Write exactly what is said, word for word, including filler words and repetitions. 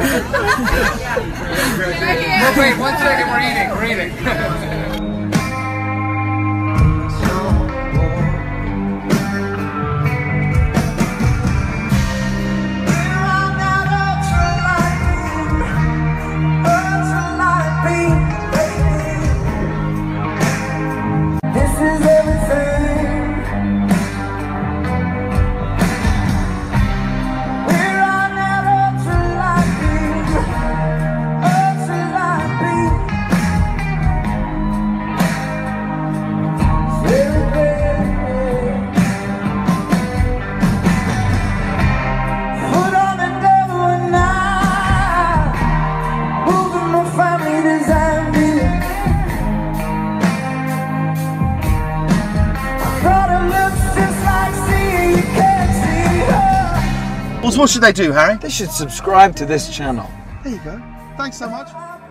No, wait, one second, we're eating, we're eating. What should they do, Harry? They should subscribe to this channel. There you go. Thanks so much.